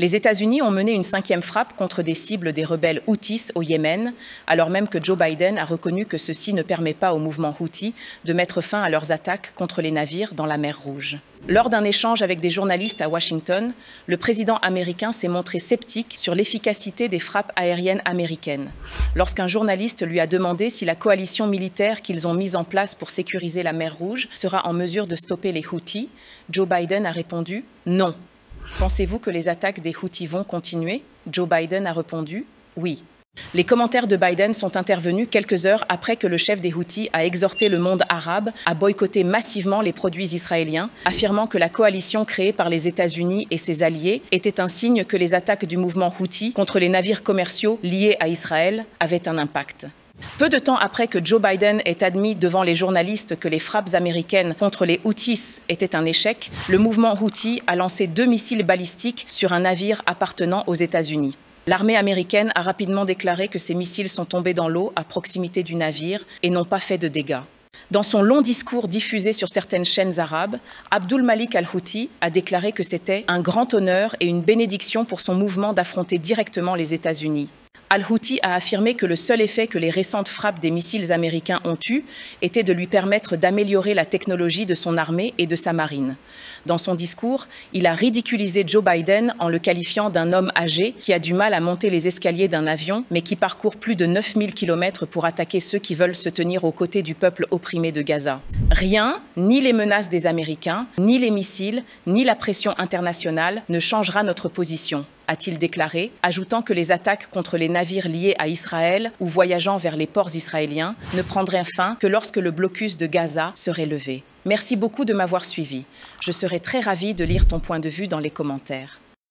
Les États-Unis ont mené une 5e frappe contre des cibles des rebelles Houthis au Yémen, alors même que Joe Biden a reconnu que ceci ne permet pas au mouvement Houthi de mettre fin à leurs attaques contre les navires dans la mer Rouge. Lors d'un échange avec des journalistes à Washington, le président américain s'est montré sceptique sur l'efficacité des frappes aériennes américaines. Lorsqu'un journaliste lui a demandé si la coalition militaire qu'ils ont mise en place pour sécuriser la mer Rouge sera en mesure de stopper les Houthis, Joe Biden a répondu « Non ». Pensez-vous que les attaques des Houthis vont continuer ? Joe Biden a répondu « Oui ». Les commentaires de Biden sont intervenus quelques heures après que le chef des Houthis a exhorté le monde arabe à boycotter massivement les produits israéliens, affirmant que la coalition créée par les États-Unis et ses alliés était un signe que les attaques du mouvement Houthi contre les navires commerciaux liés à Israël avaient un impact. Peu de temps après que Joe Biden ait admis devant les journalistes que les frappes américaines contre les Houthis étaient un échec, le mouvement Houthi a lancé 2 missiles balistiques sur un navire appartenant aux États-Unis. L'armée américaine a rapidement déclaré que ces missiles sont tombés dans l'eau à proximité du navire et n'ont pas fait de dégâts. Dans son long discours diffusé sur certaines chaînes arabes, Abdul Malik al-Houthi a déclaré que c'était un grand honneur et une bénédiction pour son mouvement d'affronter directement les États-Unis. Al-Houthi a affirmé que le seul effet que les récentes frappes des missiles américains ont eu était de lui permettre d'améliorer la technologie de son armée et de sa marine. Dans son discours, il a ridiculisé Joe Biden en le qualifiant d'un homme âgé qui a du mal à monter les escaliers d'un avion, mais qui parcourt plus de 9000 km pour attaquer ceux qui veulent se tenir aux côtés du peuple opprimé de Gaza. Rien, ni les menaces des Américains, ni les missiles, ni la pression internationale ne changera notre position, a-t-il déclaré, ajoutant que les attaques contre les navires liés à Israël ou voyageant vers les ports israéliens ne prendraient fin que lorsque le blocus de Gaza serait levé. Merci beaucoup de m'avoir suivi. Je serai très ravie de lire ton point de vue dans les commentaires.